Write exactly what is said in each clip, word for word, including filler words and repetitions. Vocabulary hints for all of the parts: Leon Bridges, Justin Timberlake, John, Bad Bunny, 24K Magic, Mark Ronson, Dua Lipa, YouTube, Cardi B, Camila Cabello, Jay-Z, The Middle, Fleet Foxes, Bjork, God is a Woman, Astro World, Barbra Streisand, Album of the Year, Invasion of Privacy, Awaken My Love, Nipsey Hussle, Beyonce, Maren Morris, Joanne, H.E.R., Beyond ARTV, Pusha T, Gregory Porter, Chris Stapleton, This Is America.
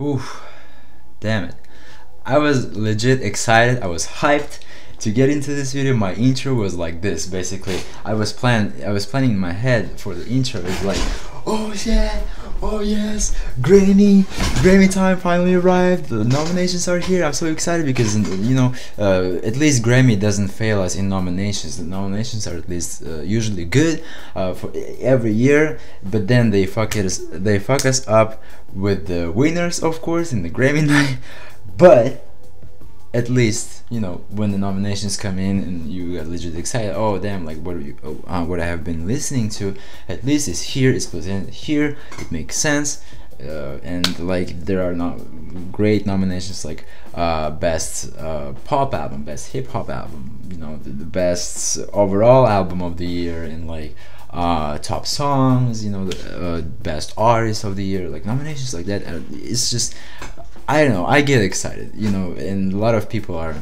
Oof, damn it. I was legit excited, I was hyped to get into this video. My intro was like this, basically. I was plan I was planning in my head for the intro. It's like, oh yeah, oh yes, Grammy, Grammy time finally arrived. The nominations are here. I'm so excited because, you know, uh, at least Grammy doesn't fail us in nominations. The nominations are at least uh, usually good uh, for every year, but then they fuck us. They fuck us up with the winners, of course, in the Grammy night, but. At least, you know, when the nominations come in and you got legit excited, oh damn, like what are you, oh, uh, what I have been listening to, at least it's here, it's presented here, it makes sense, uh, and like there are not great nominations like uh, best uh, pop album, best hip hop album, you know, the, the best overall album of the year, and like uh, top songs, you know, the uh, best artist of the year, like nominations like that. It's just. I don't know, I get excited, you know, and a lot of people are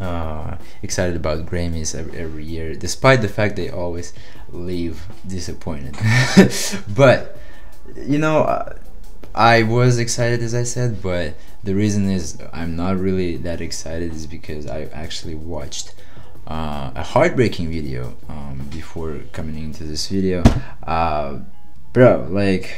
uh, excited about Grammys every, every year, despite the fact they always leave disappointed. But, you know, I was excited, as I said, but the reason is I'm not really that excited is because I actually watched uh, a heartbreaking video um, before coming into this video. Uh, bro, like...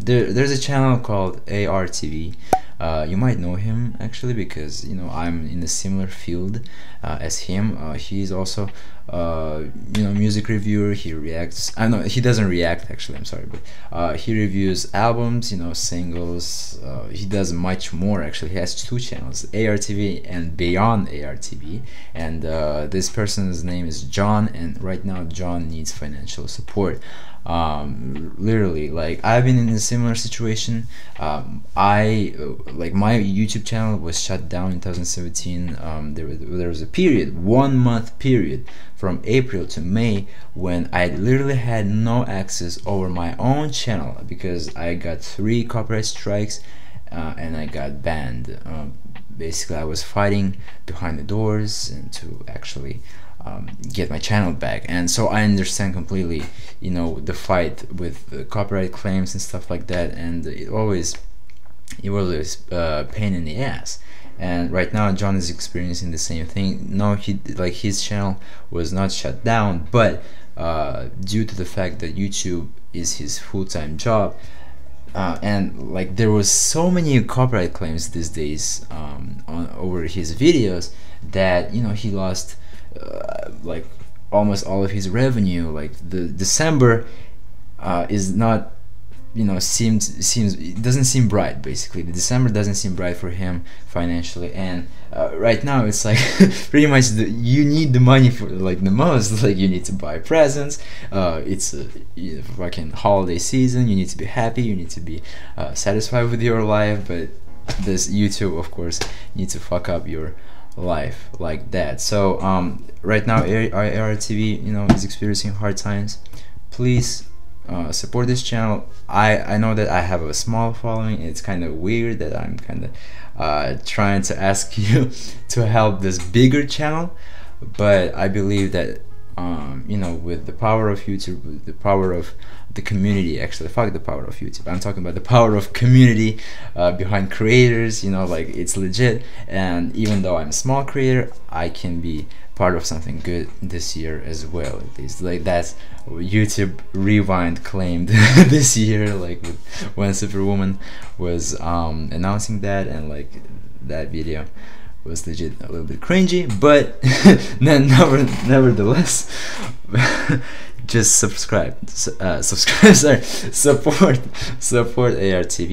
There, there's a channel called A R T V. Uh, you might know him actually because, you know, I'm in a similar field uh, as him. Uh, he's also, uh, you know, music reviewer. He reacts. I know he doesn't react actually. I'm sorry, but uh, he reviews albums, you know, singles. Uh, he does much more actually. He has two channels, A R T V and Beyond A R T V. And uh, this person's name is John. And right now, John needs financial support. Um, literally, like I've been in a similar situation. Um, I like my YouTube channel was shut down in twenty seventeen. Um, there, there was a period, one month period from April to May when I literally had no access over my own channel because I got three copyright strikes uh, and I got banned. Um, basically, I was fighting behind the doors and to actually. Um, get my channel back, and so I understand completely, you know, the fight with uh, copyright claims and stuff like that, and it always it was a uh, pain in the ass. And right now John is experiencing the same thing. No, he like his channel was not shut down, but uh, due to the fact that YouTube is his full-time job, uh, and like there was so many copyright claims these days um, on over his videos that, you know, he lost Uh, like almost all of his revenue. Like the December uh, is not, you know, seems seems it doesn't seem bright. Basically, the December doesn't seem bright for him financially, and uh, right now it's like pretty much the, you need the money for like the most. Like you need to buy presents. Uh, it's a you know, fucking holiday season. You need to be happy. You need to be uh, satisfied with your life. But this YouTube, of course, needs to fuck up your. Life like that. So um right now A R T V, you know, is experiencing hard times. Please uh support this channel. I i know that I have a small following. It's kind of weird that I'm kind of uh trying to ask you to help this bigger channel, but I believe that um you know, with the power of YouTube, with the power of the community, actually fuck the power of YouTube, I'm talking about the power of community uh, behind creators, you know, like it's legit. And even though I'm a small creator, I can be part of something good this year as well. At least like that's YouTube Rewind claimed this year, like with, when Superwoman was um, announcing that, and like that video was legit a little bit cringy, but then never, nevertheless just subscribe, uh, subscribe, sorry, support, support A R T V.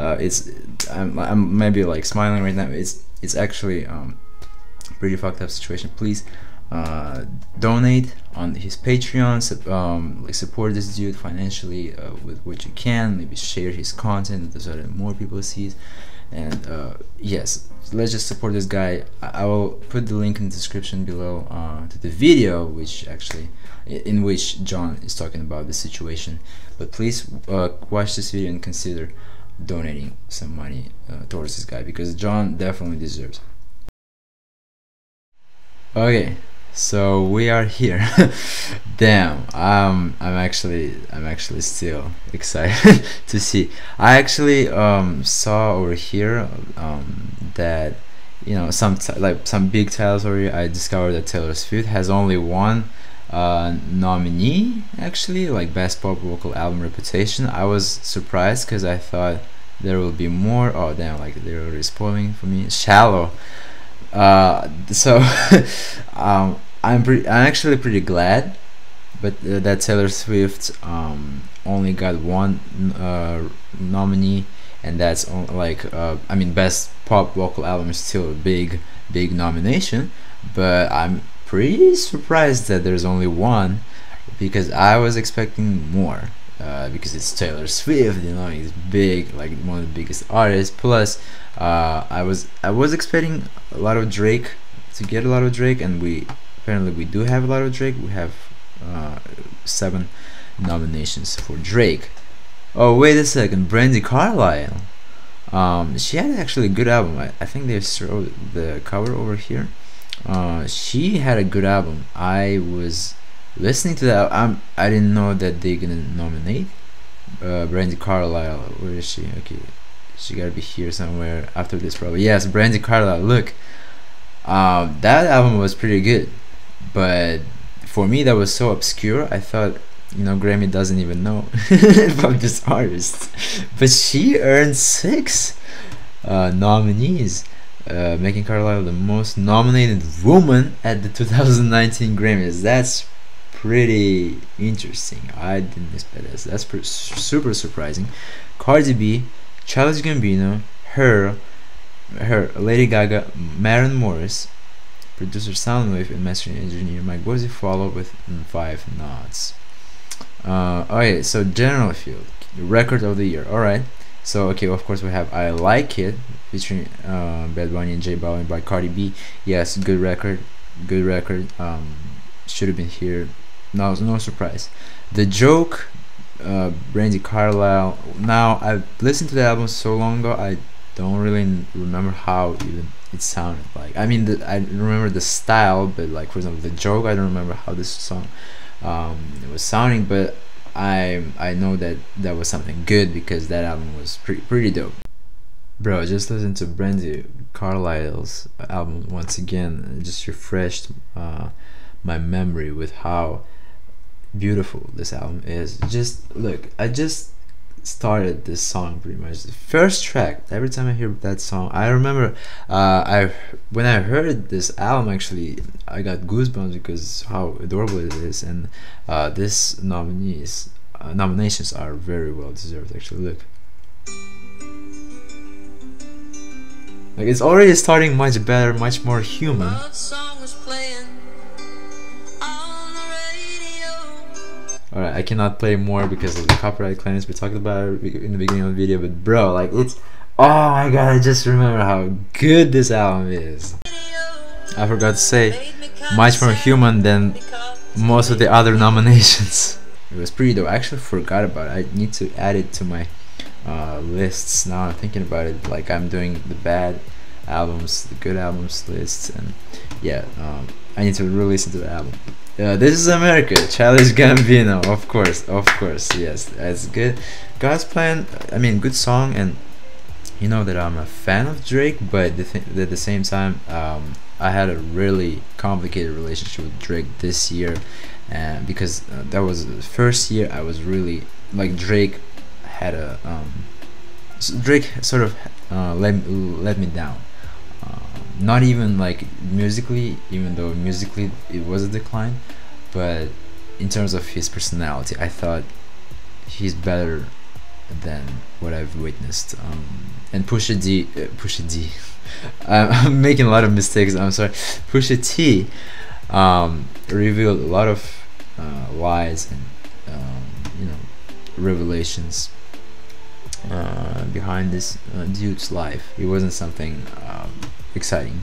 Uh, it's, I'm, I'm maybe like smiling right now. It's, it's actually um, pretty fucked up situation. Please uh, donate on his Patreon. Um, like support this dude financially uh, with what you can. Maybe share his content so that more people sees. And uh, yes, let's just support this guy. I will put the link in the description below uh, to the video, which actually in which John is talking about the situation. But please uh, watch this video and consider donating some money uh, towards this guy because John definitely deserves it. Okay, So we are here. Damn, um, I'm actually I'm actually still excited to see. I actually um, saw over here um, that, you know, some t like some big titles already. I discovered that Taylor Swift has only one uh, nominee, actually, like Best Pop Vocal Album Reputation. I was surprised because I thought there will be more. Oh damn, like they're already spoiling for me. Shallow. Uh, so um, I'm pretty, I'm actually pretty glad, but uh, that Taylor Swift um, only got one uh, nominee, and that's on, like uh, I mean, Best Pop Vocal Album is still a big, big nomination, but I'm pretty surprised that there's only one, because I was expecting more, uh, because it's Taylor Swift, you know, it's big, like one of the biggest artists. Plus, uh, I was I was expecting a lot of Drake to get a lot of Drake, and we apparently we do have a lot of Drake. We have uh, seven nominations for Drake. Oh wait a second, Brandi Carlile. Um, she had actually a good album. I, I think they showed the cover over here. Uh, she had a good album. I was listening to that. I'm. I didn't know that they're gonna nominate uh, Brandi Carlile. Where is she? Okay, she gotta be here somewhere after this probably. Yes, Brandi Carlile. Look, uh, that album was pretty good, but for me that was so obscure. I thought, you know, Grammy doesn't even know about this artist, but she earned six uh, nominees, uh, making Carlile the most nominated woman at the two thousand nineteen Grammys. That's pretty interesting. I didn't expect this. That's pretty, super surprising. Cardi B, Childish Gambino, H E R, H E R, Lady Gaga, Maren Morris, producer Soundwave, and master engineer Mike Bozzi follow with five nods. Uh, okay, so general field, record of the year. Alright, so okay, of course we have I Like It featuring uh, Bad Bunny and J Balvin by Cardi B. Yes, good record, good record. Um, should have been here. No, no surprise. The Joke, uh, Brandi Carlile. Now I've listened to the album so long ago, I don't really remember how even it sounded like. I mean, the, I remember the style, but like for example, The Joke, I don't remember how this song. Um, it was sounding, but I I know that that was something good, because that album was pretty pretty dope. Bro, just listen to Brandi Carlile's album once again. It just refreshed uh, my memory with how beautiful this album is. Just look, I just started this song pretty much. The first track. Every time I hear that song, I remember uh, I when I heard this album, actually I got goosebumps because how adorable it is, and uh, this nominees uh, nominations are very well deserved. Actually, look, like it's already starting much better, much more human. Alright, I cannot play more because of the copyright claims we talked about in the beginning of the video, but bro, like it's, oh my god, I just remember how good this album is. I forgot to say, much more human than most of the other nominations. It was pretty dope. I actually forgot about it. I need to add it to my uh, lists now. I'm thinking about it, like I'm doing the bad albums, the good albums lists, and yeah, um, I need to re-listen to the album. Uh, This Is America, Childish Gambino, of course, of course, yes, that's good. God's Plan, I mean, good song, and you know that I'm a fan of Drake, but the th at the same time, um, I had a really complicated relationship with Drake this year, and because uh, that was the first year I was really, like Drake had a, um, Drake sort of uh, let, let me down. Not even like musically, even though musically it was a decline, but in terms of his personality, I thought he's better than what I've witnessed. Um, and Pusha D, uh, Pusha D, I'm making a lot of mistakes, I'm sorry. Pusha T um, revealed a lot of uh, lies and um, you know, revelations uh, behind this uh, dude's life. It wasn't something um, exciting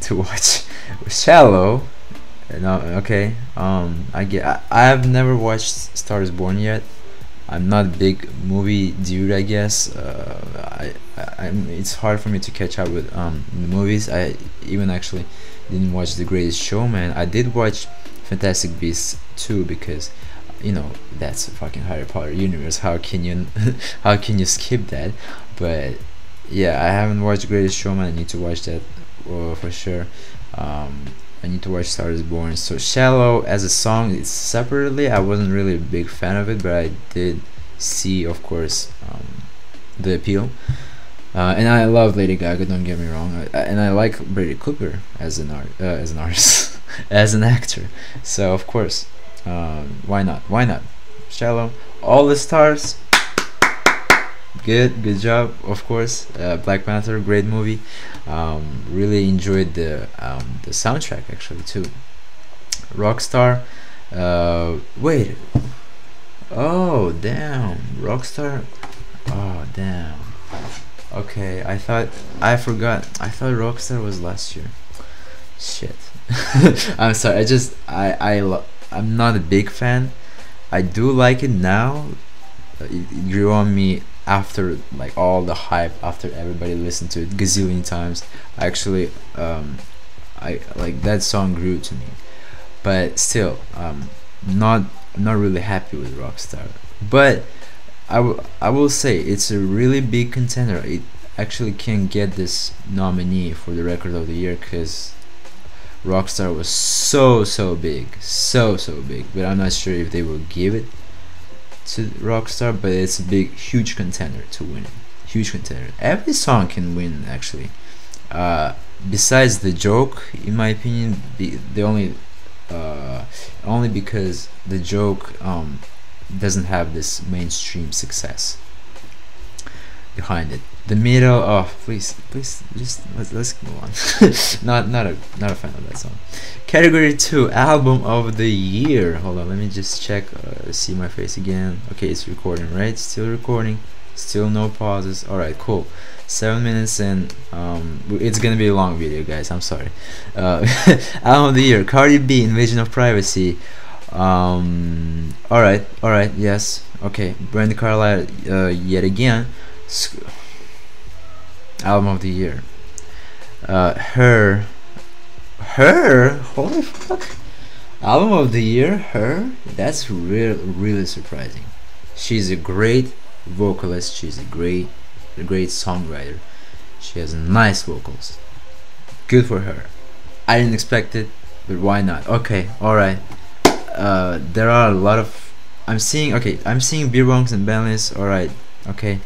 to watch. Shallow, no, okay. Um, I get. I, I've never watched Star Is Born yet. I'm not a big movie dude, I guess. Uh, I, I, I'm, it's hard for me to catch up with um the movies. I even actually didn't watch The Greatest Showman. I did watch Fantastic Beasts two because, you know, that's a fucking Harry Potter universe. How can you how can you skip that? But yeah, I haven't watched Greatest Showman. I need to watch that uh, for sure. Um, I need to watch Star Is Born. So Shallow as a song, it's separately. I wasn't really a big fan of it, but I did see, of course, um, the appeal. Uh, and I love Lady Gaga. Don't get me wrong. I, and I like Brady Cooper as an art, uh, as an artist, as an actor. So of course, um, why not? Why not? Shallow. All the stars. Good, good job. Of course, uh, Black Panther, great movie. Um, really enjoyed the um, the soundtrack actually too. Rockstar. Uh, wait. Oh damn, Rockstar. Oh damn. Okay, I thought I forgot. I thought Rockstar was last year. Shit. I'm sorry. I just I I lo I'm not a big fan. I do like it now. It, it grew on me after like all the hype, after everybody listened to it gazillion times. I actually um I like that song grew to me. But still, um not not really happy with Rockstar. But I, w I will say it's a really big contender. It actually can get this nominee for the record of the year because Rockstar was so so big, so so big. But I'm not sure if they will give it to Rockstar. But it's a big, huge contender to win it. Huge contender. Every song can win actually. Uh, besides The Joke, in my opinion, the, the only uh, only because The Joke. Um, doesn't have this mainstream success behind it. The Middle, oh please, please, just let's let's move on. not not a not a fan of that song. Category two, album of the year. Hold on, let me just check. Uh, see my face again. Okay, it's recording, right? Still recording. Still no pauses. All right, cool. Seven minutes and um, it's gonna be a long video, guys. I'm sorry. Uh, album of the year: Cardi B, Invasion of Privacy. Um all right, all right, yes, okay. Brandi Carlile, uh, yet again. Sc album of the year, uh H E R H E R holy fuck, album of the year, H E R That's real, really surprising. She's a great vocalist, she's a great a great songwriter, she has nice vocals, good for her. I didn't expect it, but why not? Okay, all right. Uh, there are a lot of I'm seeing okay I'm seeing Beerbongs and Bentleys. Alright, okay,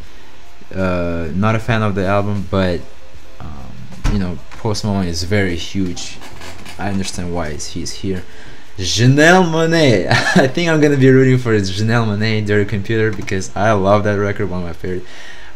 uh, not a fan of the album, but um, you know, Post Malone is very huge. I understand why he's here. Janelle Monae. I think I'm gonna be rooting for Janelle Monae, Dirty Computer, because I love that record, one of my favorite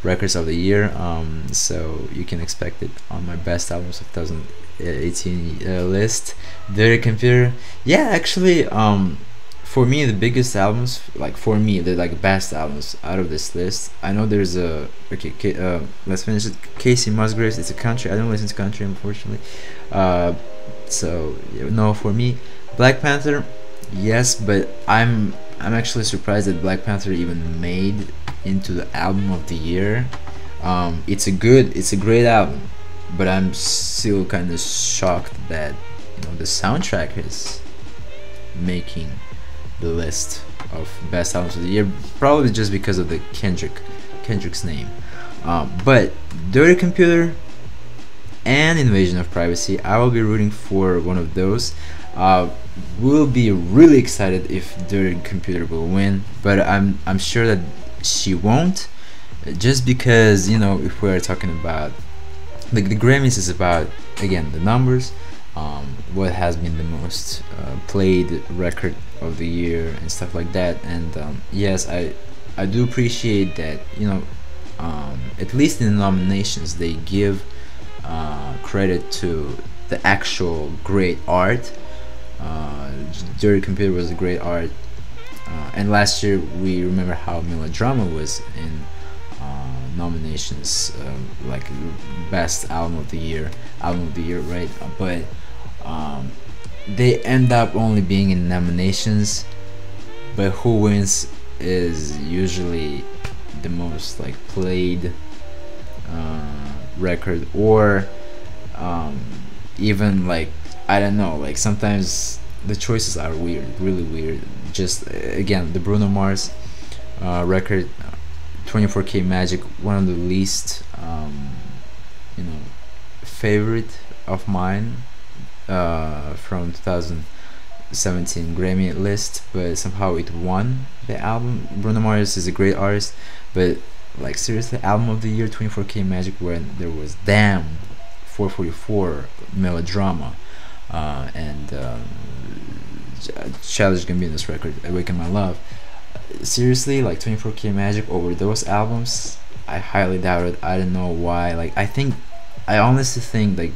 records of the year. Um, so you can expect it on my best albums of two thousand eighteen uh, list. Dirty Computer, yeah, actually, um, for me the biggest albums, like for me the like best albums out of this list. I know there's a okay. Uh, let's finish it. Casey Musgraves. It's a country. I don't listen to country, unfortunately. Uh, so no, for me, Black Panther, yes, but I'm I'm actually surprised that Black Panther even made into the album of the year. Um, it's a good, it's a great album, but I'm still kind of shocked that, you know, the soundtrack is making the list of best albums of the year, probably just because of the Kendrick Kendrick's name. Um, but Dirty Computer and Invasion of Privacy, I will be rooting for one of those. Uh, will be really excited if Dirty Computer will win, but I'm I'm sure that she won't, just because, you know, if we're talking about like the Grammys is about, again, the numbers, um, what has been the most uh, played record of the year and stuff like that. And um, yes, I I do appreciate that, you know, um, at least in the nominations they give uh, credit to the actual great art. uh, Dirty Computer was a great art. Uh, and last year we remember how Melodrama was in uh, nominations, uh, like best album of the year, album of the year, right? But um, they end up only being in nominations, but who wins is usually the most like played uh, record, or um, even like I don't know, like sometimes the choices are weird, really weird. Just again, the Bruno Mars uh, record, twenty-four K Magic, one of the least um, you know, favorite of mine uh, from two thousand seventeen Grammy list, but somehow it won the album. Bruno Mars is a great artist, but like seriously, album of the year twenty-four K Magic, when there was Damn, four forty-four, Melodrama, uh, and um, Childish Gambino's record Awaken My Love. Seriously, like twenty-four K Magic over those albums, I highly doubt it. I don't know why. Like I think, I honestly think like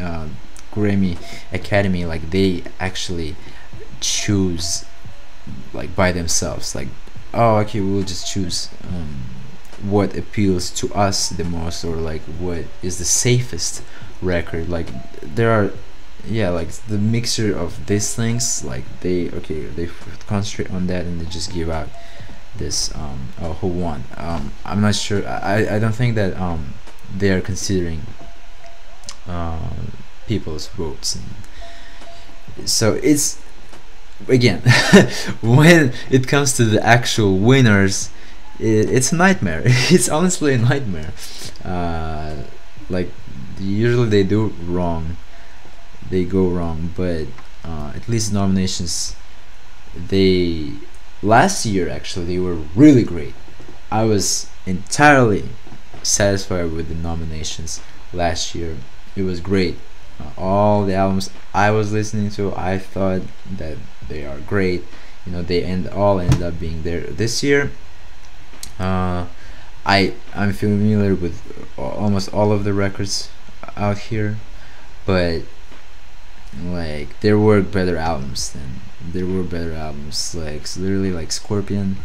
uh, Grammy Academy, like they actually choose like by themselves, like, oh okay, we'll just choose um, what appeals to us the most, or like what is the safest record. Like there are, yeah, like the mixture of these things, like they, okay, they concentrate on that and they just give out this um oh, who won. um I'm not sure. I, I don't think that um they are considering uh, people's votes, and so it's again when it comes to the actual winners, it, it's a nightmare. It's honestly a nightmare. Uh, like usually they do wrong, they go wrong, but uh, at least nominations, they last year actually they were really great. I was entirely satisfied with the nominations last year. It was great. Uh, all the albums I was listening to, I thought that they are great, you know, they end all end up being there. This year uh, I I'm familiar with almost all of the records out here, but like there were better albums than there were better albums like literally, like Scorpion,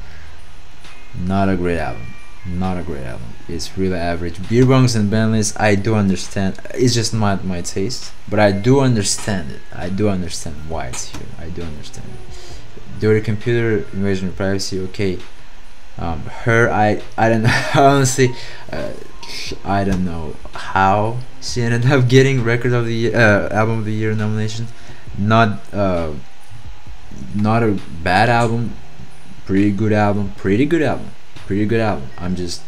not a great album, not a great album, it's really average. Beerbongs and Bentleys, I do understand, it's just not my taste, but I do understand it, I do understand why it's here, I do understand it. Dirty Computer, Invasion of Privacy, okay. um, H E R, I, I don't know, honestly, uh, I don't know how she ended up getting record of the uh, album of the year nomination. Not uh, not a bad album, pretty good album, pretty good album, pretty good album. I'm just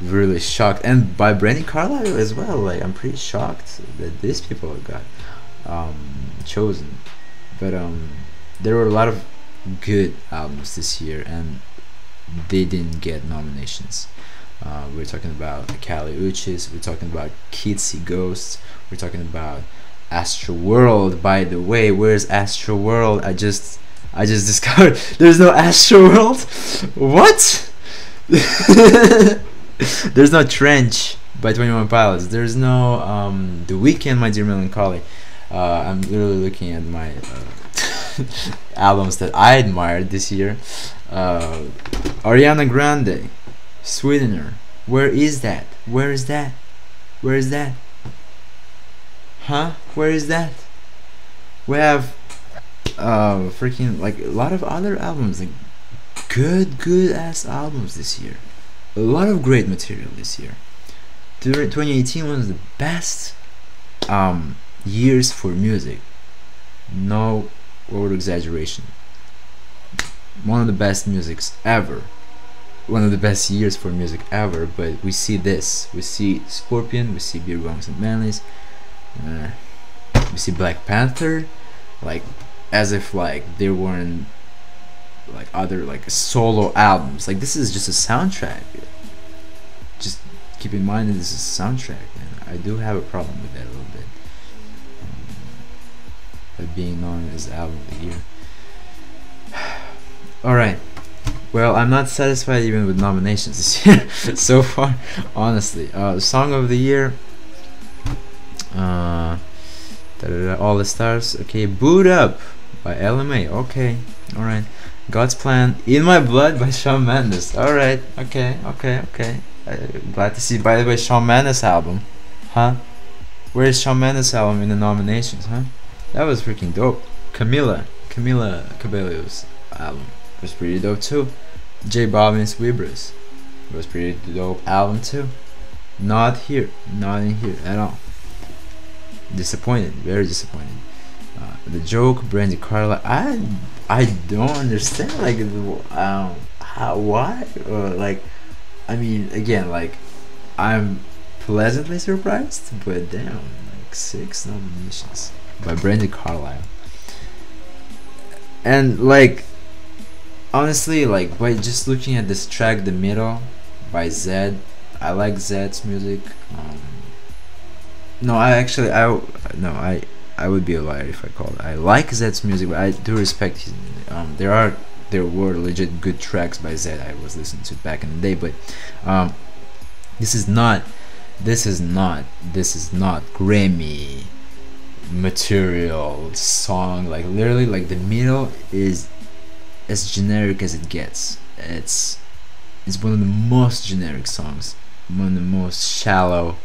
really shocked, and by Brandi Carlile as well. Like I'm pretty shocked that these people got um, chosen. But um, there were a lot of good albums this year, and they didn't get nominations. Uh, we're talking about Kali Uchis, we're talking about Kitsy Ghosts, we're talking about Astro World. By the way, where's Astro World? I just I just discovered there's no Astro World. What? There's no Trench by twenty-one Pilots, there's no um, The Weeknd, My Dear Melancholy. uh, I'm literally looking at my uh, albums that I admired this year. uh, Ariana Grande, Sweetener, where is that? Where is that? Where is that? Huh? Where is that? We have uh, freaking like a lot of other albums, like good, good ass albums this year. A lot of great material this year. twenty eighteen was the best um, years for music. No over exaggeration. One of the best musics ever. One of the best years for music ever, but we see this, we see Scorpion, we see Beerbongs and Bentleys, uh, we see Black Panther, like as if like there weren't like other like solo albums. Like this is just a soundtrack. Just keep in mind that this is a soundtrack, and I do have a problem with that a little bit, um, of being known as album of the year. All right. Well, I'm not satisfied even with nominations this year so far, honestly. Uh, Song of the Year, uh, da -da -da, All the Stars, okay. Boot Up by L M A, okay, alright. God's Plan, In My Blood by Shawn Mendes, alright, okay, okay, okay. Uh, glad to see, by the way, Shawn Mendes album, huh? Where is Shawn Mendes album in the nominations, huh? That was freaking dope. Camila, Camila Cabello's album was pretty dope too. J Balvin's Weebras was pretty dope album too. Not here, not in here at all. Disappointed, very disappointed. uh, the joke, Brandi Carlile. I I don't understand like um how why or like I mean again like I'm pleasantly surprised, but damn, like six nominations by Brandi Carlile. And like honestly, like by just looking at this track, The Middle by Zed, I like Zed's music. Um, no, I actually I no I I would be a liar if I called. I like Zed's music, but I do respect his. Um, there are there were legit good tracks by Zed I was listening to back in the day, but um, this is not this is not this is not Grammy material song. Like literally, like The Middle is as generic as it gets. It's it's one of the most generic songs, one of the most shallow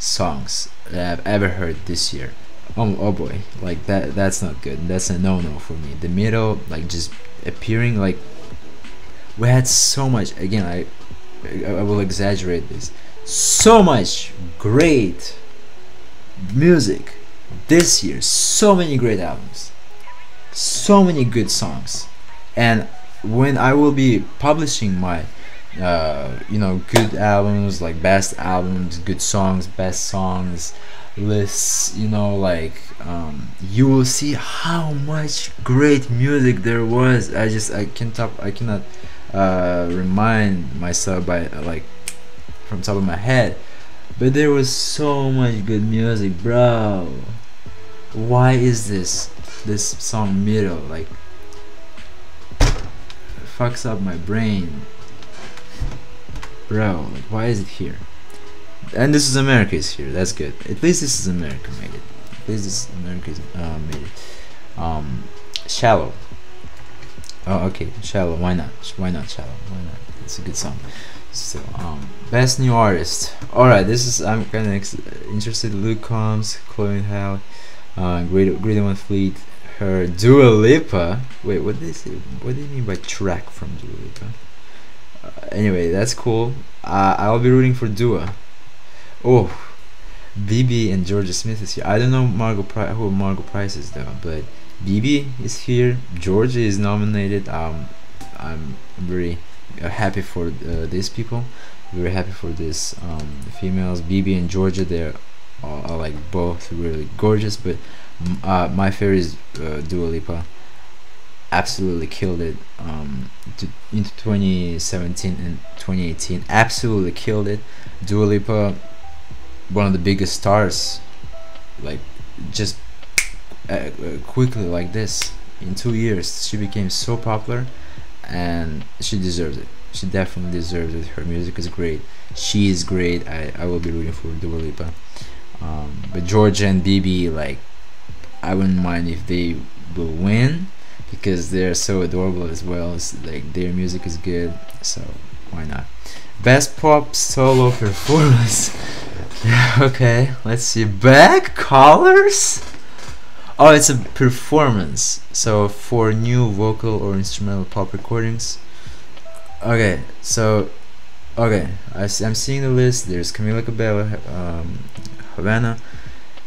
songs that I've ever heard this year. Oh, oh boy, like that that's not good. That's a no-no for me. The Middle, like just appearing like we had so much. Again, I I will exaggerate this. So much great music this year. So many great albums. So many good songs. And when I will be publishing my uh, you know, good albums, like best albums, good songs, best songs lists, you know, like um, you will see how much great music there was. I just I can't top I cannot uh, remind myself by like from top of my head, but there was so much good music, bro. Why is this this song Middle like? Fucks up my brain, bro. Like, why is it here? And This Is America is here. That's good. At least This Is America made it. At least This Is America uh, made it. Um, Shallow. Oh, okay. Shallow. Why not? Why not Shallow? Why not? It's a good song. So, um, best new artist. All right. This is. I'm kind of interested. Luke Combs, Chloe Hale, uh, Greta Van Fleet. Her Dua Lipa. Wait, what did they say? What do you mean by track from Dua Lipa? Uh, anyway, that's cool. Uh, I'll be rooting for Dua. Oh, B B and Georgia Smith is here. I don't know Margot Price, who Margot Price is though, but B B is here. Georgia is nominated. Um, I'm very happy for uh, these people. Very happy for these um, females. B B and Georgia, they're all, are like both really gorgeous, but. Uh, my favorite is uh, Dua Lipa. Absolutely killed it um, to, into twenty seventeen and twenty eighteen. Absolutely killed it. Dua Lipa, one of the biggest stars, like just uh, quickly like this in two years she became so popular, and she deserves it. She definitely deserves it. Her music is great. She is great. I, I will be rooting for Dua Lipa. Um, but Georgia and B B, like. I wouldn't mind if they will win because they're so adorable as well. It's like their music is good, so why not? Best pop solo performance. Okay, let's see. Back Colors. Oh, it's a performance. So for new vocal or instrumental pop recordings. Okay, so okay, I, I'm seeing the list. There's Camila Cabello, um, Havana,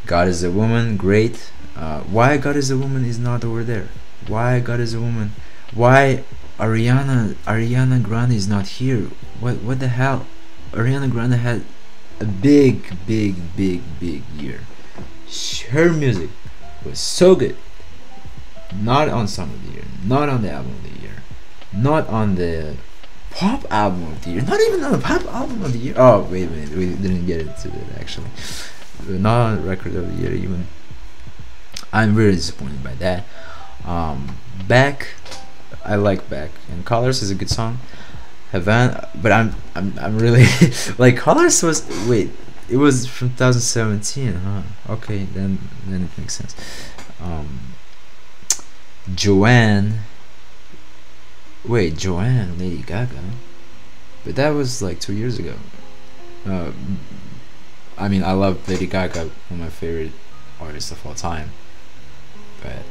God Is a Woman, great. Uh, why God Is a Woman is not over there? Why God Is a Woman? Why Ariana Ariana Grande is not here? What what the hell? Ariana Grande had a big big big big year. Her music was so good. Not on Song of the Year, not on the Album of the Year, not on the Pop Album of the Year, not even on the Pop Album of the Year. Oh wait a minute, we didn't get into that actually. Not on Record of the Year even. I'm really disappointed by that. Um, Back, I like Back, and Colors is a good song. Havana, but I'm I'm I'm really like Colors was wait, it was from twenty seventeen, huh? Okay, then then it makes sense. Um, Joanne, wait, Joanne, Lady Gaga, but that was like two years ago. Uh, I mean, I love Lady Gaga, one of my favorite artists of all time. But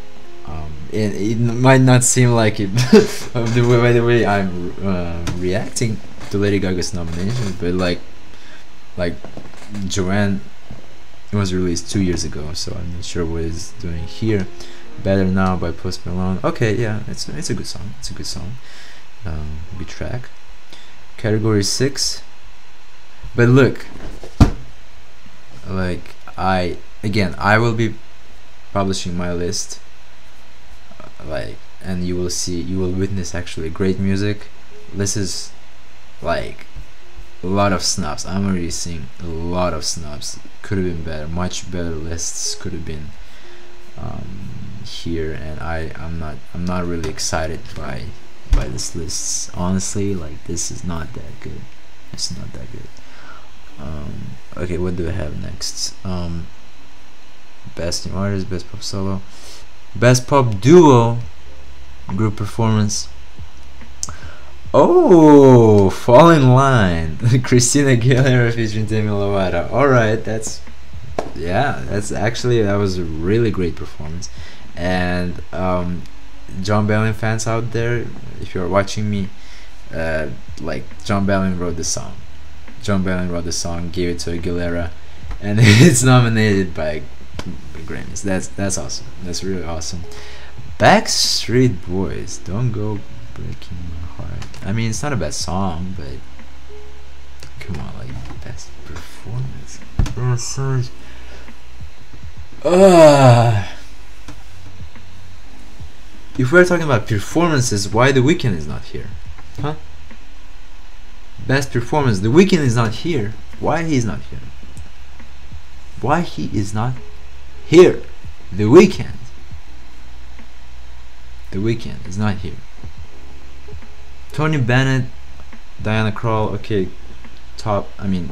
um, it, it might not seem like it. the way, by the way, I'm uh, reacting to Lady Gaga's nomination, but like, like Joanne It was released two years ago, so I'm not sure what it's doing here. Better Now by Post Malone. Okay, yeah, it's it's a good song. It's a good song. Um, good track. Category six. But look, like I again, I will be publishing my list. Like, and you will see, you will witness actually great music. This is like a lot of snubs. I'm already seeing a lot of snubs. Could have been better, much better lists could have been um, here, and I I'm not I'm not really excited by by this list, honestly. Like, this is not that good. It's not that good. Um, okay, what do we have next? Um, best new artist, best pop solo, best pop duo, group performance. Oh, Fall in Line, Christina Aguilera featuring Demi Lovato. All right, that's yeah, that's actually that was a really great performance. And um, Jon Bellion fans out there, if you're watching me, uh, like Jon Bellion wrote the song. Jon Bellion wrote the song, gave it to Aguilera, and it's nominated by Grammys. That's that's awesome. That's really awesome. Backstreet Boys, Don't Go Breaking My Heart. I mean, it's not a bad song, but come on, like, best performance. Performance. Uh, if we're talking about performances, why The Weeknd is not here? Huh? Best performance. The Weeknd is not here. Why he's not here? Why he is not here? The Weeknd. The Weeknd is not here. Tony Bennett, Diana Krall. Okay, top. I mean,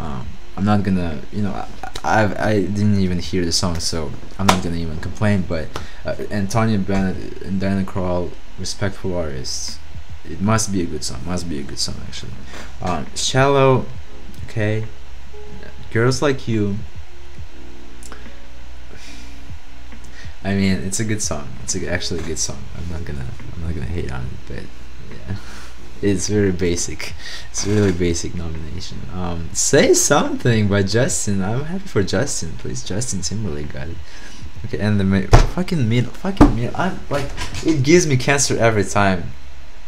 um, I'm not gonna. You know, I, I've I didn't even hear the song, so I'm not gonna even complain. But uh, and Tony Bennett and Diana Krall, respectful artists. It must be a good song. Must be a good song, actually. Um, Shallow. Okay. Girls Like You. I mean, it's a good song. It's a, actually a good song. I'm not gonna. I'm not gonna hate on it, but yeah, it's very basic. It's a really basic nomination. Um, Say Something by Justin. I'm happy for Justin. Please, Justin Timberlake got it. Okay, and the mi fucking middle. Fucking middle. I'm like, it gives me cancer every time.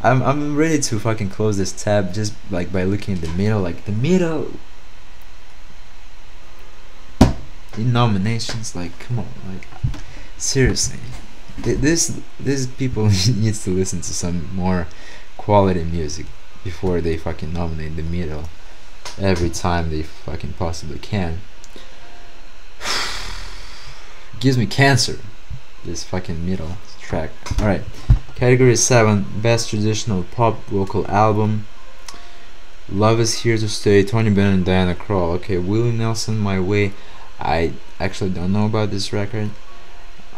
I'm I'm ready to fucking close this tab just like by looking at the middle. Like, the middle in nominations. Like, come on, like. Seriously, this this people needs to listen to some more quality music before they fucking nominate the middle every time they fucking possibly can. Gives me cancer, this fucking middle track. All right, category seven, best traditional pop vocal album. Love Is Here to Stay, Tony Bennett and Diana Krall. Okay, Willie Nelson, My Way. I actually don't know about this record.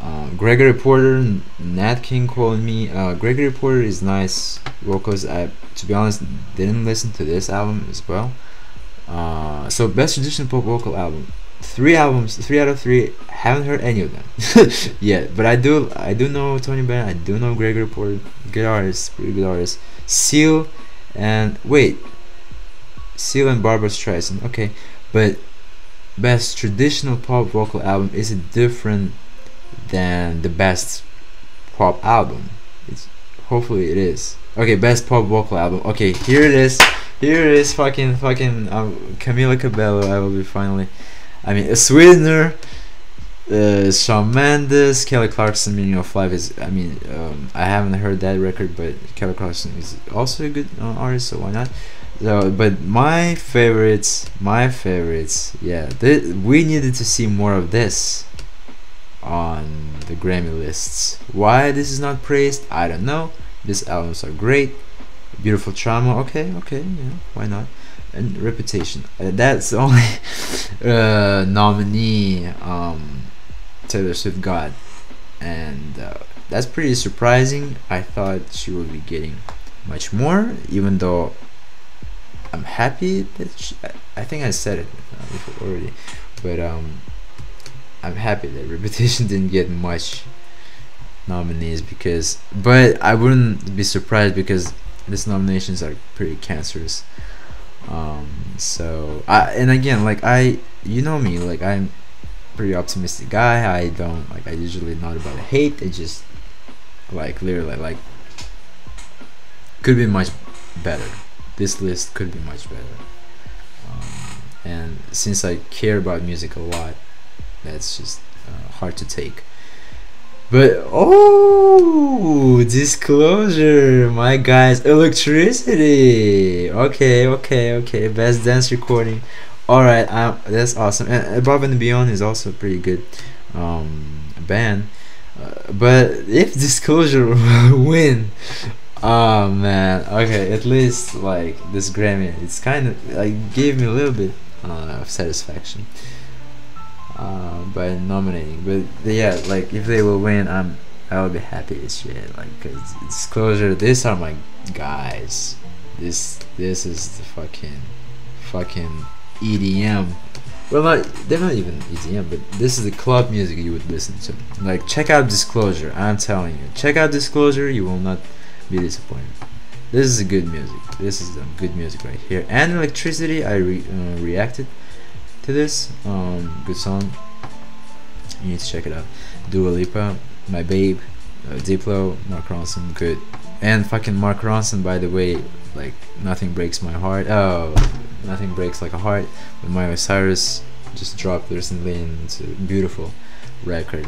Uh, Gregory Porter, Nat King Cole and Me. Uh, Gregory Porter is nice vocals. I, to be honest, didn't listen to this album as well. Uh, so best traditional pop vocal album. Three albums, three out of three. Haven't heard any of them yet, but I do. I do know Tony Bennett. I do know Gregory Porter. Good artist, pretty good artist. Seal and wait, Seal and Barbra Streisand. Okay, but best traditional pop vocal album is a different than the best pop album. It's hopefully it is. Okay, best pop vocal album. Okay, here it is. Here it is. Fucking fucking um, Camila Cabello. I will be finally. I mean, a Sweetener, uh, Shawn Mendes, Kelly Clarkson. Meaning of Life is. I mean, um, I haven't heard that record, but Kelly Clarkson is also a good uh, artist, so why not? So, but my favorites, my favorites. Yeah, we needed to see more of this on the Grammy lists. Why this is not praised, I don't know. These albums are great. Beautiful Trauma, okay, okay, yeah, why not? And Reputation. Uh, that's the only uh, nominee um, Taylor Swift got, and uh, that's pretty surprising. I thought she would be getting much more, even though I'm happy that she, I, I think I said it already, but um. I'm happy that Reputation didn't get much nominees because, but I wouldn't be surprised because these nominations are pretty cancerous. Um, so I and again, like I, you know me, like I'm pretty optimistic guy. I don't like I usually not about the hate. It just like literally like could be much better. This list could be much better. Um, and since I care about music a lot, that's just uh, hard to take. But oh, Disclosure, my guys, Electricity. Okay, okay, okay. Best dance recording. All right, I'm, that's awesome. And Above and Beyond is also a pretty good um, band. Uh, but if Disclosure win. Oh man, okay, at least like this Grammy, it's kind of like gave me a little bit uh, of satisfaction uh, by nominating. But yeah, like if they will win, I'm I will be happy as shit. Like, cause Disclosure, these are my guys. This this is the fucking fucking E D M. Well, not they're not even E D M, but this is the club music you would listen to. Like, check out Disclosure. I'm telling you, check out Disclosure. You will not be disappointed. This is good music. This is some good music right here. And Electricity, I re uh, reacted to this. Um, good song. You need to check it out. Dua Lipa, My Babe, uh, Diplo, Mark Ronson, good. And fucking Mark Ronson, by the way, like Nothing Breaks My Heart. Oh, Nothing Breaks Like a Heart. But Miley Cyrus just dropped recently, and it's a beautiful record.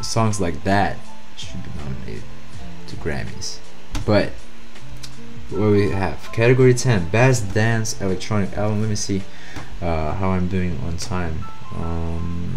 Songs like that should be nominated to Grammys. But what we have, category ten, best dance electronic album. Let me see uh, how I'm doing on time. Um,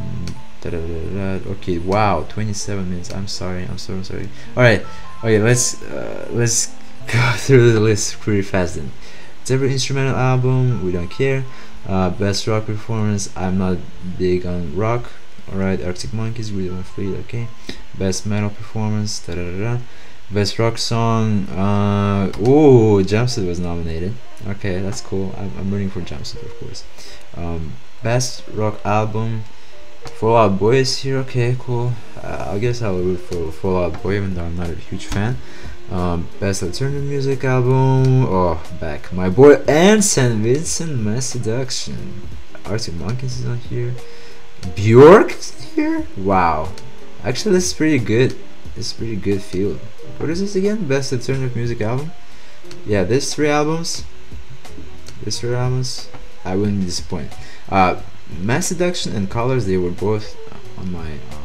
da -da -da -da. Okay, wow, twenty-seven minutes. I'm sorry, I'm sorry, I'm sorry. All right, okay, let's uh, let's go through the list pretty fast then. It's every instrumental album. We don't care. Uh, best rock performance. I'm not big on rock. All right, Arctic Monkeys. We don't feel okay. Best metal performance. Da -da -da -da. Best rock song, uh, oh, Jumpsuit was nominated. Okay, that's cool. I'm, I'm rooting for Jumpsuit, of course. Um, best rock album, Fall Out Boy is here. Okay, cool. Uh, I guess I'll root for Fall Out Boy, even though I'm not a huge fan. Um, best alternative music album, oh, back, My Boy and Saint Vincent, Mass Seduction. Arctic Monkeys is on here. Bjork is here? Wow. Actually, this is pretty good. It's pretty good field. What is this again? Best alternative music album? Yeah, there's three albums. There's three albums. I wouldn't be disappointed. Uh, Mass Seduction and Colors, they were both on my uh,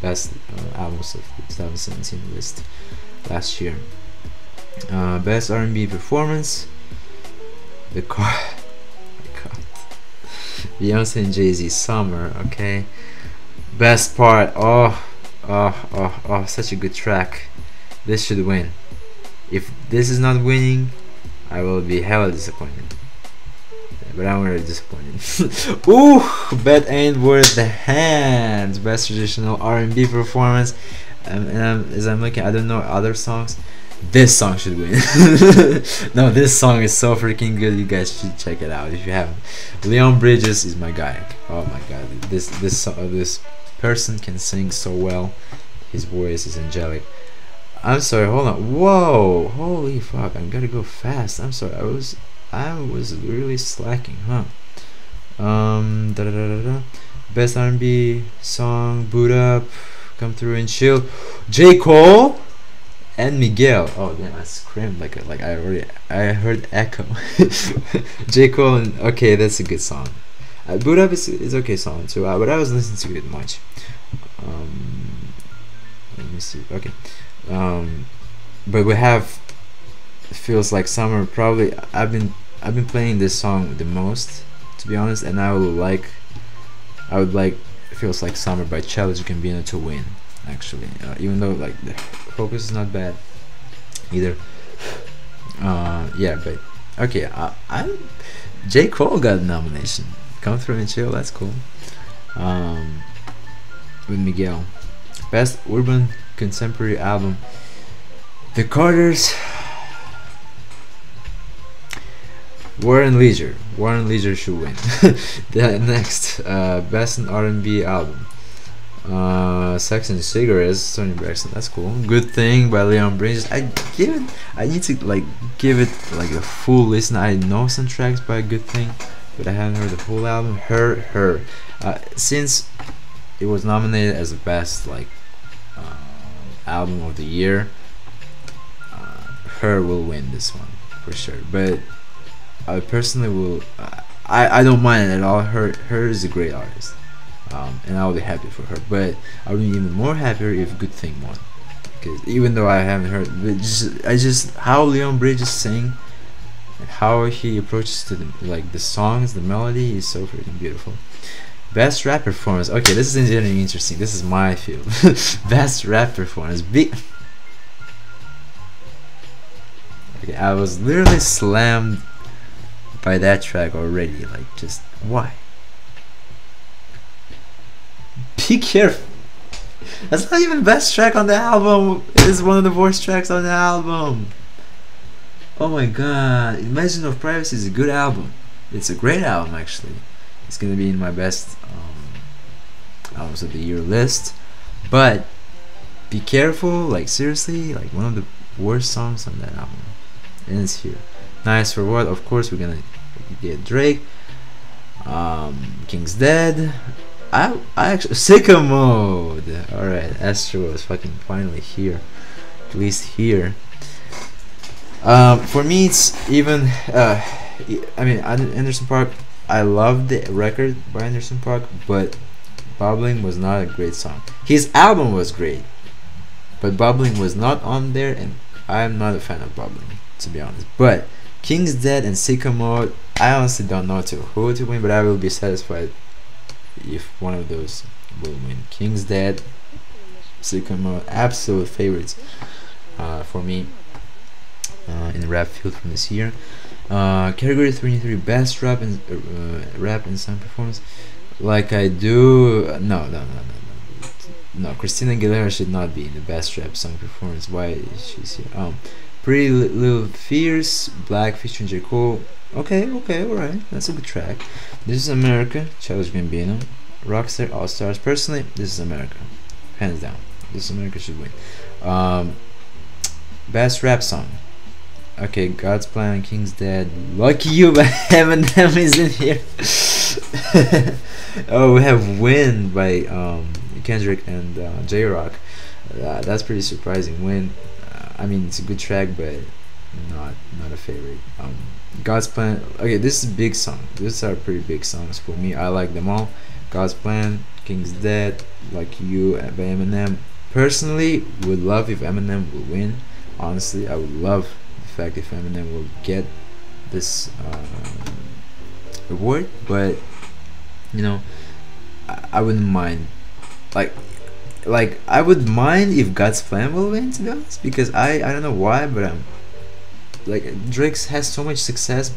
best uh, albums of twenty seventeen list last year. Uh, best R and B performance. The car. Oh my god. Beyonce and Jay-Z, Summer. Okay. Best part. Oh. Oh, oh, oh, such a good track. This should win. If this is not winning, I will be hella disappointed. But I'm already disappointed. Ooh, Bet Ain't Worth the Hand. Best traditional R and B performance. Um, and I'm, as I'm looking, I don't know other songs. This song should win. No, this song is so freaking good. You guys should check it out if you haven't. Leon Bridges is my guy. Oh my god, this this uh, this. person can sing so well. His voice is angelic. I'm sorry, hold on. Whoa, holy fuck, I'm gonna go fast. I'm sorry, I was I was really slacking, huh? Um da da da da da. Best R and B song, Boot Up, Come Through and Chill. J. Cole and Miguel. Oh damn, I screamed like a, like I already I heard echo. J. Cole and, okay, that's a good song. Uh, Boot Up is, is okay song too, uh, but I was listening to it much. Um, let me see. Okay, um, but we have Feels Like Summer. Probably I've been I've been playing this song the most, to be honest, and I would like I would like Feels Like Summer by Childish Gambino to win. Actually, uh, even though like the focus is not bad either. Uh, yeah, but okay. Uh, I'm J. Cole got a nomination. Come Through and Chill, that's cool. Um, with Miguel. Best urban contemporary album, The Carters, War and Leisure. War and Leisure should win. The next, uh, best R and B album, uh, Sex and Cigarettes, Tony Braxton, that's cool. Good Thing by Leon Bridges. I give it, I need to like give it like a full listen. I know some tracks by Good Thing. but I haven't heard the full album. Her, her. Uh, since it was nominated as the best like uh, album of the year, uh, Her will win this one for sure. But I personally will. Uh, I I don't mind it at all. Her, Her is a great artist, um, and I'll be happy for her. But I'll be even more happier if Good Thing won. Even though I haven't heard, but just, I just how Leon Bridges sing, and how he approaches to the, like the songs, the melody is so freaking beautiful. Best rap performance. Okay, this is getting interesting. This is my field. Best rap performance. Be okay, I was literally slammed by that track already. Like, just why? Be careful. That's not even best track on the album. It is one of the worst tracks on the album. Oh my god. Invasion of Privacy is a good album. It's a great album actually. It's gonna be in my best um, albums of the year list. But be careful, like seriously, like one of the worst songs on that album. And it's here. Nice for what? Of course we're gonna get Drake. Um, King's Dead. I, I actually sicko mode. All right, Astro World is fucking finally here, at least here. Um, for me, it's even. Uh, I mean, Anderson Park. I loved the record by Anderson Park, but Bubbling was not a great song. His album was great, but Bubbling was not on there, and I'm not a fan of Bubbling, to be honest. But King's Dead and sicko mode. I honestly don't know to who to win, but I will be satisfied if one of those will win. King's Dead, sicko mode, absolute favorites uh, for me uh, in the rap field from this year. Uh, category three three, best rap and uh, rap and song performance. Like I do, uh, no, no, no, no, no, no. Christina Aguilera should not be in the best rap song performance. Why is she's here? Um, Pretty Little Fierce, Black featuring J. Cole. Okay, okay, alright, that's a good track. This Is America, Childish Gambino, Rockstar, All Stars. Personally, This Is America, hands down. This Is America should win. Um, best rap song. Okay, God's Plan, King's Dead. Lucky you, but Eminem is in here. Oh, we have Win by um, Kendrick and uh, J-Rock. Uh, that's pretty surprising. Win, uh, I mean, it's a good track, but not not a favorite. Um, God's Plan. Okay, this is a big song. These are pretty big songs for me. I like them all. God's Plan, King's Dead, Like You by Eminem. Personally, would love if Eminem would win. Honestly, I would love the fact if Eminem will get this uh, award. But you know, I, I wouldn't mind. Like, like I would mind if God's Plan will win, to be honest, because I I don't know why, but I'm. Like Drake has so much success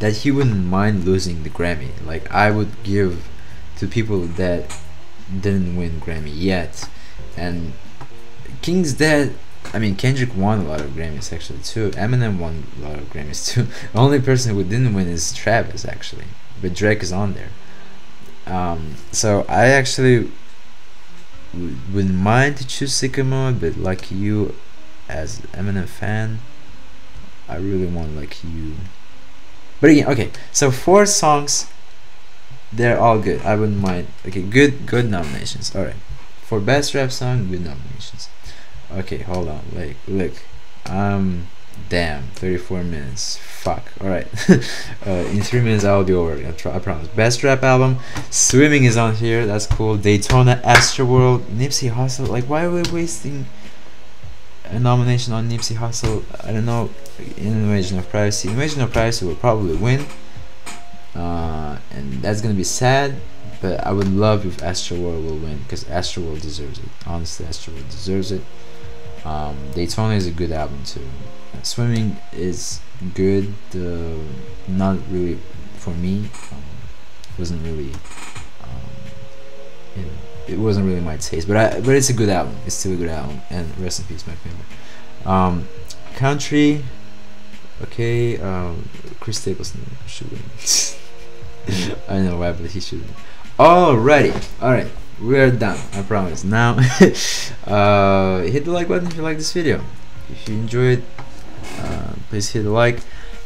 that he wouldn't mind losing the Grammy. Like I would give to people that didn't win Grammy yet. And King's Dead, I mean Kendrick won a lot of Grammys actually too. Eminem won a lot of Grammys too. The only person who didn't win is Travis actually, but Drake is on there. Um, so I actually wouldn't mind to choose Sycamore, but like you, as an Eminem fan, I really want like you. But again, okay, so four songs, they're all good. I wouldn't mind. Okay, good good nominations. Alright. For best rap song, good nominations. Okay, hold on. Like look. Um damn, thirty-four minutes. Fuck. Alright. uh, in three minutes I'll be over. I'll try, I promise. Best rap album. Swimming is on here, that's cool. Daytona, Astro World, Nipsey Hussle. Like why are we wasting a nomination on Nipsey Hussle? I don't know. Invasion of Privacy. Invasion of Privacy will probably win, uh, and that's gonna be sad. But I would love if Astro World will win because Astro World deserves it. Honestly, Astro World deserves it. Um, Daytona is a good album too. Uh, Swimming is good. Uh, not really for me. Um, wasn't really. Um, you know, it wasn't really my taste, but I, but it's a good album. It's still a good album, and rest in peace, my favorite. Um, country, okay. Um, Chris Stapleton should win. I don't know why, but he should win. Alrighty, all right, we're done. I promise. Now, uh, hit the like button if you like this video. If you enjoyed, uh, please hit the like,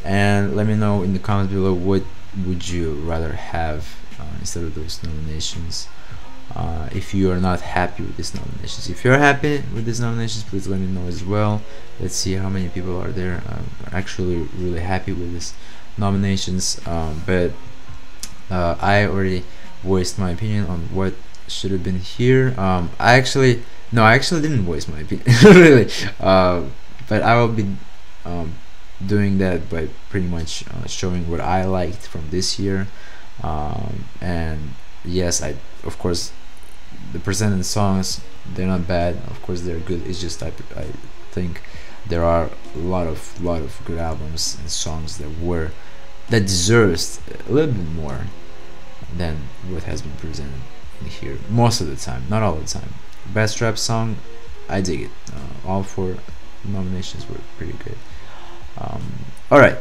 and let me know in the comments below what would you rather have uh, instead of those nominations? Uh, if you are not happy with these nominations, if you're happy with these nominations, please let me know as well. Let's see how many people are there um, are actually really happy with these nominations. Um, but uh, I already voiced my opinion on what should have been here. Um, I actually no, I actually didn't voice my opinion really, uh, but I will be um, doing that by pretty much uh, showing what I liked from this year. Um, and yes, I of course the presented songs, they're not bad, of course they're good. It's just I, I think there are a lot of lot of good albums and songs that were that deserves a little bit more than what has been presented in here most of the time, not all the time. Best rap song, I dig it. Uh, all four nominations were pretty good. Um, all right,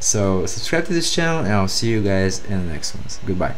so subscribe to this channel and I'll see you guys in the next ones. Goodbye.